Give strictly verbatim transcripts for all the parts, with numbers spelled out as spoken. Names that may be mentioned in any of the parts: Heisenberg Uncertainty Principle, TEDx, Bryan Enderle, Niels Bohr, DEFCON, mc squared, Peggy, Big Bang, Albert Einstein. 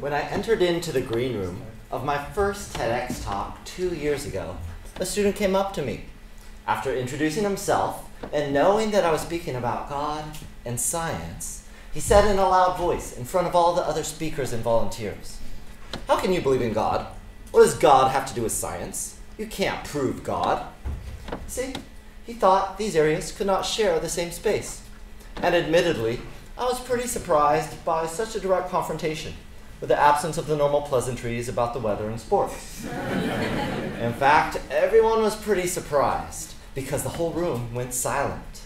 When I entered into the green room of my first TEDx talk two years ago, a student came up to me. After introducing himself and knowing that I was speaking about God and science, he said in a loud voice in front of all the other speakers and volunteers, "How can you believe in God? What does God have to do with science? You can't prove God." See, he thought these areas could not share the same space. And admittedly, I was pretty surprised by such a direct confrontation, with the absence of the normal pleasantries about the weather and sports. In fact, everyone was pretty surprised because the whole room went silent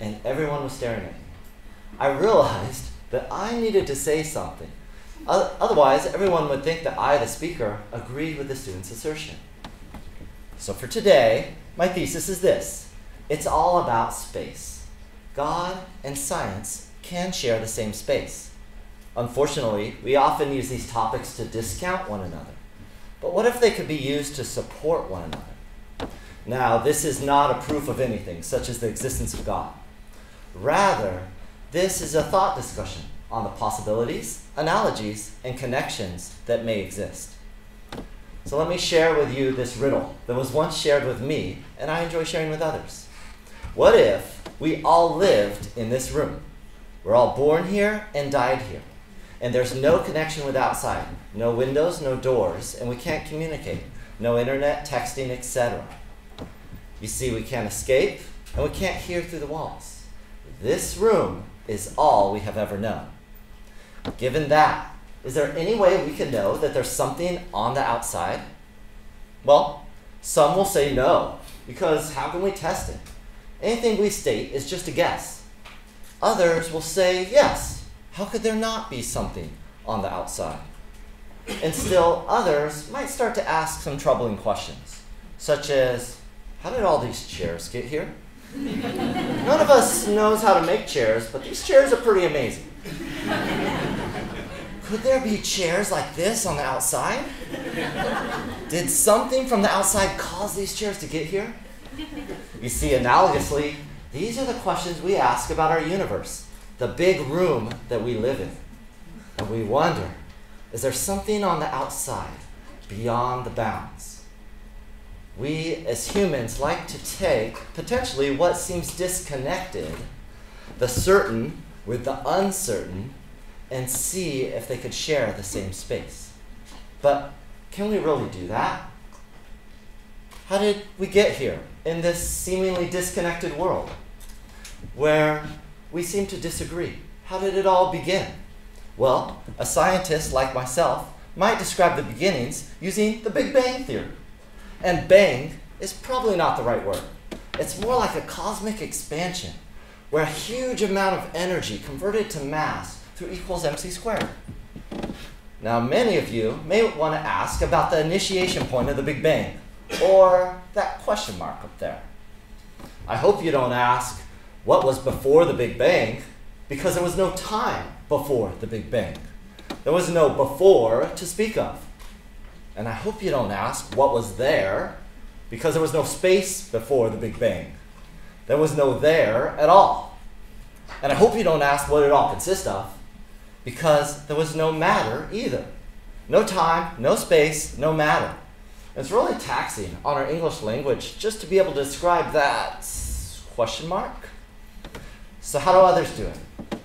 and everyone was staring at me. I realized that I needed to say something. Otherwise, everyone would think that I, the speaker, agreed with the student's assertion. So for today, my thesis is this. It's all about space. God and science can share the same space. Unfortunately, we often use these topics to discount one another. But what if they could be used to support one another? Now, this is not a proof of anything, such as the existence of God. Rather, this is a thought discussion on the possibilities, analogies, and connections that may exist. So let me share with you this riddle that was once shared with me, and I enjoy sharing with others. What if we all lived in this room? We're all born here and died here. And there's no connection with outside, no windows, no doors, and we can't communicate, no internet, texting, et cetera. You see, we can't escape, and we can't hear through the walls. This room is all we have ever known. Given that, is there any way we can know that there's something on the outside? Well, some will say no, because how can we test it? Anything we state is just a guess. Others will say yes. How could there not be something on the outside? And still others might start to ask some troubling questions, such as, how did all these chairs get here? None of us knows how to make chairs, but these chairs are pretty amazing. Could there be chairs like this on the outside? Did something from the outside cause these chairs to get here? You see, analogously, these are the questions we ask about our universe, the big room that we live in. And we wonder, is there something on the outside, beyond the bounds? We, as humans, like to take, potentially, what seems disconnected, the certain with the uncertain, and see if they could share the same space. But can we really do that? How did we get here in this seemingly disconnected world, where we seem to disagree? How did it all begin? Well, a scientist like myself might describe the beginnings using the Big Bang theory. And bang is probably not the right word. It's more like a cosmic expansion, where a huge amount of energy converted to mass through equals mc squared. Now, many of you may want to ask about the initiation point of the Big Bang, or that question mark up there. I hope you don't ask, what was before the Big Bang? Because there was no time before the Big Bang. There was no before to speak of. And I hope you don't ask, what was there? Because there was no space before the Big Bang. There was no there at all. And I hope you don't ask what it all consists of, because there was no matter either. No time, no space, no matter. It's really taxing on our English language just to be able to describe that question mark. So how do others do it?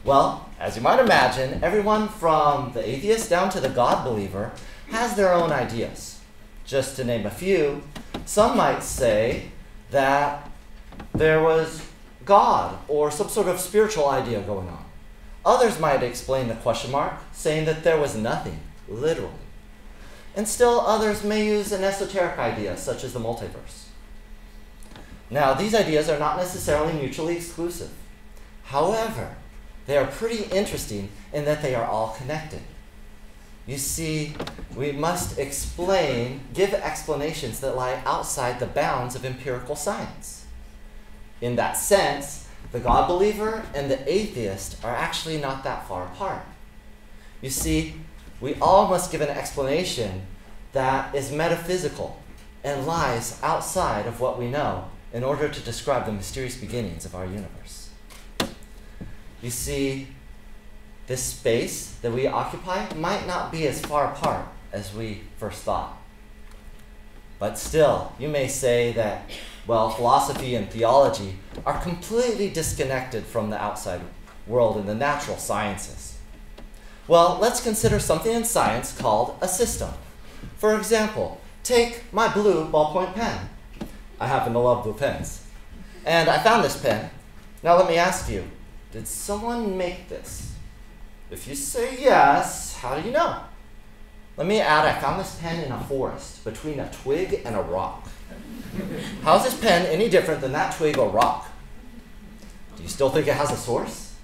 Well, as you might imagine, everyone from the atheist down to the God believer has their own ideas. Just to name a few, some might say that there was God or some sort of spiritual idea going on. Others might explain the question mark, saying that there was nothing, literally. And still others may use an esoteric idea, such as the multiverse. Now, these ideas are not necessarily mutually exclusive. However, they are pretty interesting in that they are all connected. You see, we must explain, give explanations that lie outside the bounds of empirical science. In that sense, the God believer and the atheist are actually not that far apart. You see, we all must give an explanation that is metaphysical and lies outside of what we know in order to describe the mysterious beginnings of our universe. You see, this space that we occupy might not be as far apart as we first thought. But still, you may say that, well, philosophy and theology are completely disconnected from the outside world and the natural sciences. Well, let's consider something in science called a system. For example, take my blue ballpoint pen. I happen to love blue pens. And I found this pen. Now let me ask you, did someone make this? If you say yes, how do you know? Let me add, I found this pen in a forest between a twig and a rock. How is this pen any different than that twig or rock? Do you still think it has a source?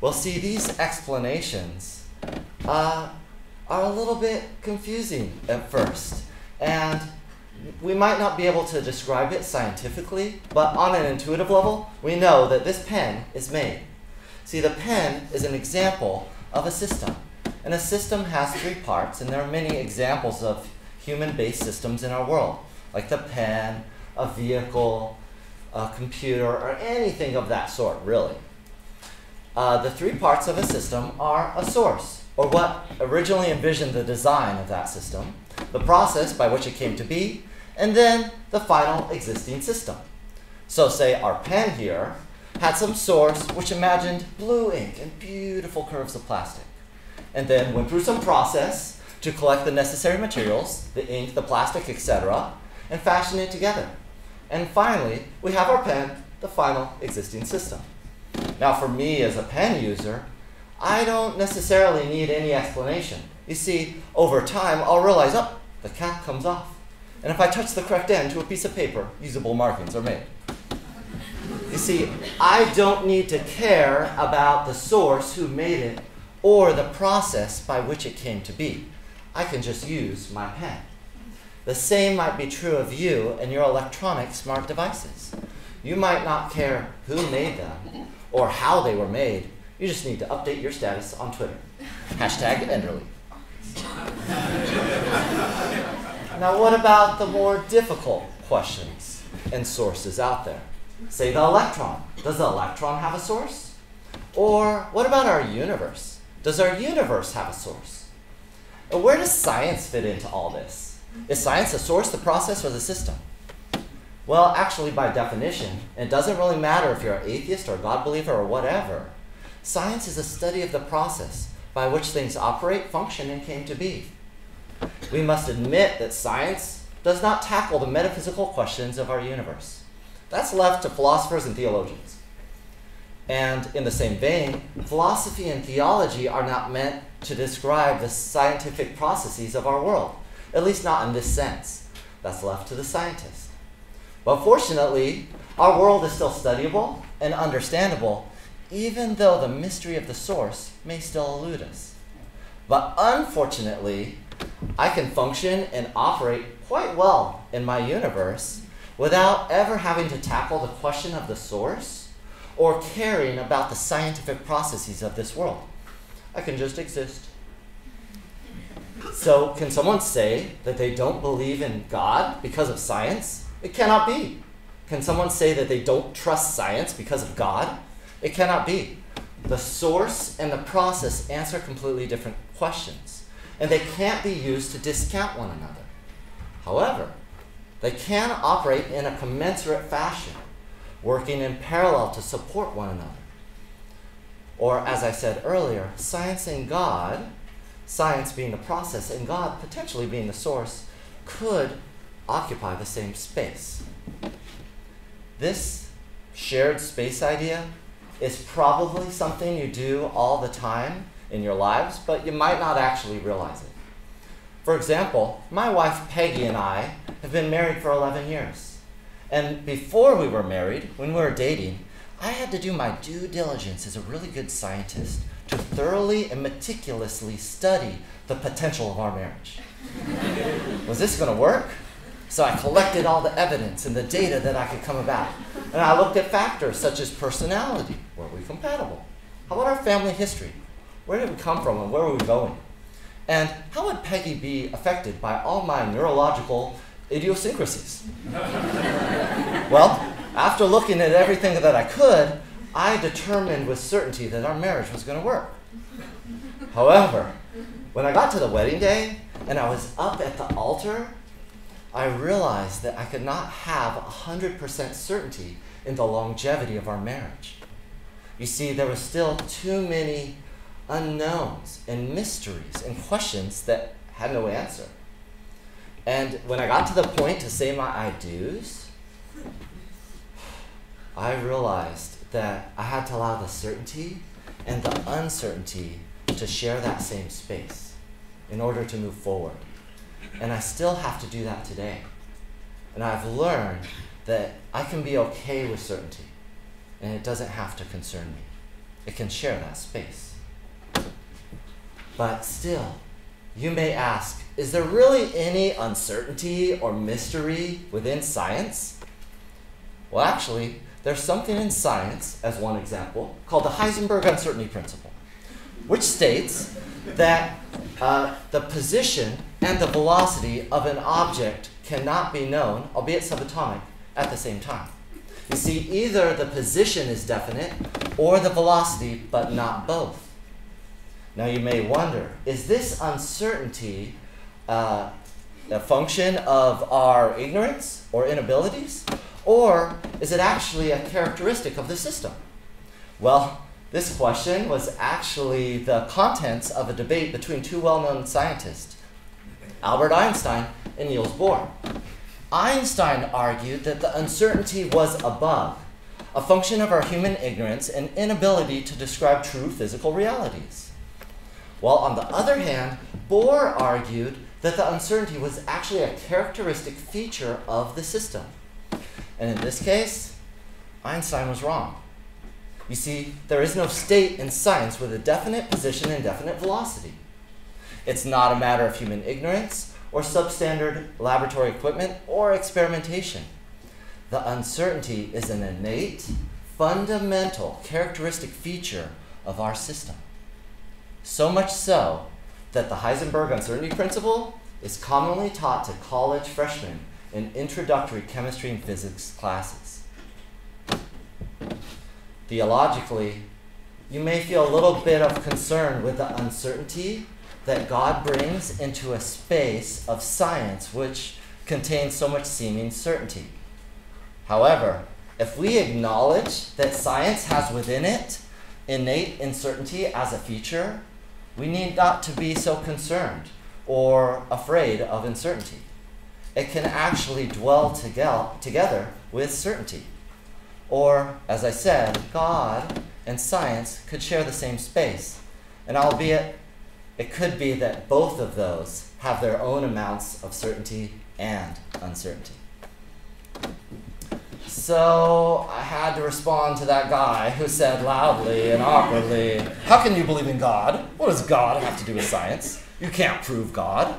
Well, see, these explanations uh, are a little bit confusing at first, and we might not be able to describe it scientifically, but on an intuitive level, we know that this pen is made. See, the pen is an example of a system, and a system has three parts, and there are many examples of human-based systems in our world, like the pen, a vehicle, a computer, or anything of that sort, really. Uh, the three parts of a system are a source, or what originally envisioned the design of that system, the process by which it came to be, and then the final existing system. So say our pen here had some source which imagined blue ink and beautiful curves of plastic, and then went through some process to collect the necessary materials, the ink, the plastic, et cetera, and fashion it together. And finally, we have our pen, the final existing system. Now for me as a pen user, I don't necessarily need any explanation. You see, over time, I'll realize, oh, the cap comes off. And if I touch the correct end to a piece of paper, usable markings are made. You see, I don't need to care about the source who made it or the process by which it came to be. I can just use my pen. The same might be true of you and your electronic smart devices. You might not care who made them or how they were made. You just need to update your status on Twitter. Hashtag Enderly. Now what about the more difficult questions and sources out there? Say the electron. Does the electron have a source? Or what about our universe? Does our universe have a source? And where does science fit into all this? Is science the source, the process, or the system? Well, actually by definition, it doesn't really matter if you're an atheist or a God believer or whatever. Science is a study of the process by which things operate, function, and came to be. We must admit that science does not tackle the metaphysical questions of our universe. That's left to philosophers and theologians. And in the same vein, philosophy and theology are not meant to describe the scientific processes of our world, at least not in this sense. That's left to the scientist. But fortunately, our world is still studyable and understandable, even though the mystery of the source may still elude us. But unfortunately, I can function and operate quite well in my universe without ever having to tackle the question of the source or caring about the scientific processes of this world. I can just exist. So can someone say that they don't believe in God because of science? It cannot be. Can someone say that they don't trust science because of God? It cannot be. The source and the process answer completely different questions, and they can't be used to discount one another. However, they can operate in a commensurate fashion, working in parallel to support one another. Or, as I said earlier, science and God, science being the process and God potentially being the source, could occupy the same space. This shared space idea is probably something you do all the time in your lives, but you might not actually realize it. For example, my wife Peggy and I have been married for eleven years. And before we were married, when we were dating, I had to do my due diligence as a really good scientist to thoroughly and meticulously study the potential of our marriage. Was this going to work? So I collected all the evidence and the data that I could come about. And I looked at factors such as personality. Were we compatible? How about our family history? Where did we come from and where were we going? And how would Peggy be affected by all my neurological idiosyncrasies? Well, after looking at everything that I could, I determined with certainty that our marriage was going to work. However, when I got to the wedding day and I was up at the altar, I realized that I could not have one hundred percent certainty in the longevity of our marriage. You see, there were still too many unknowns and mysteries and questions that had no answer. And when I got to the point to say my I do's, I realized that I had to allow the certainty and the uncertainty to share that same space in order to move forward. And I still have to do that today. And I've learned that I can be okay with certainty, and it doesn't have to concern me. It can share that space. But still, you may ask, is there really any uncertainty or mystery within science? Well, actually, there's something in science, as one example, called the Heisenberg Uncertainty Principle, which states that uh, the position and the velocity of an object cannot be known, albeit subatomic, at the same time. You see, either the position is definite or the velocity, but not both. Now you may wonder, is this uncertainty uh, a function of our ignorance or inabilities? Or is it actually a characteristic of the system? Well, this question was actually the contents of a debate between two well-known scientists, Albert Einstein and Niels Bohr. Einstein argued that the uncertainty was above, a function of our human ignorance and inability to describe true physical realities. While on the other hand, Bohr argued that the uncertainty was actually a characteristic feature of the system. And in this case, Einstein was wrong. You see, there is no state in science with a definite position and definite velocity. It's not a matter of human ignorance or substandard laboratory equipment or experimentation. The uncertainty is an innate, fundamental characteristic feature of our system. So much so that the Heisenberg Uncertainty Principle is commonly taught to college freshmen in introductory chemistry and physics classes. Theologically, you may feel a little bit of concern with the uncertainty that God brings into a space of science which contains so much seeming certainty. However, if we acknowledge that science has within it innate uncertainty as a feature, we need not to be so concerned or afraid of uncertainty. It can actually dwell together with certainty. Or, as I said, God and science could share the same space. And albeit it could be that both of those have their own amounts of certainty and uncertainty. So I had to respond to that guy who said loudly and awkwardly, how can you believe in God? What does God have to do with science? You can't prove God.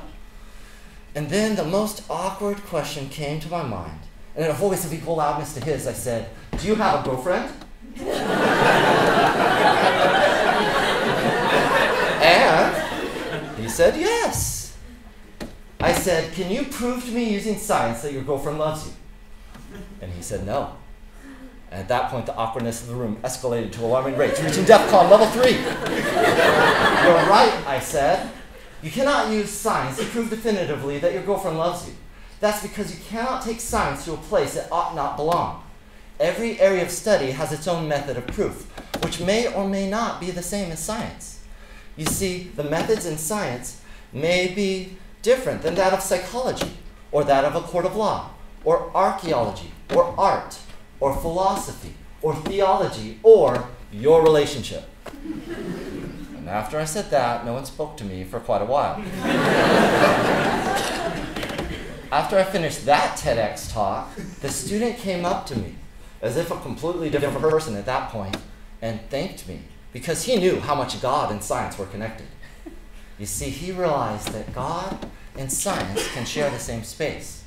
And then the most awkward question came to my mind. And in a voice of equal loudness to his, I said, do you have a girlfriend? And he said, yes. I said, can you prove to me using science that your girlfriend loves you? And he said, no. And at that point, the awkwardness of the room escalated to alarming rates, reaching DEFCON level three. You're right, I said. You cannot use science to prove definitively that your girlfriend loves you. That's because you cannot take science to a place it ought not belong. Every area of study has its own method of proof, which may or may not be the same as science. You see, the methods in science may be different than that of psychology, or that of a court of law, or archaeology, or art, or philosophy, or theology, or your relationship. And after I said that, no one spoke to me for quite a while. After I finished that TEDx talk, the student came up to me, as if a completely different person at that point, and thanked me, because he knew how much God and science were connected. You see, he realized that God and science can share the same space.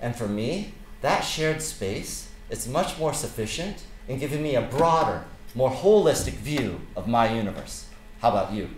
And for me, that shared space is much more sufficient in giving me a broader, more holistic view of my universe. How about you?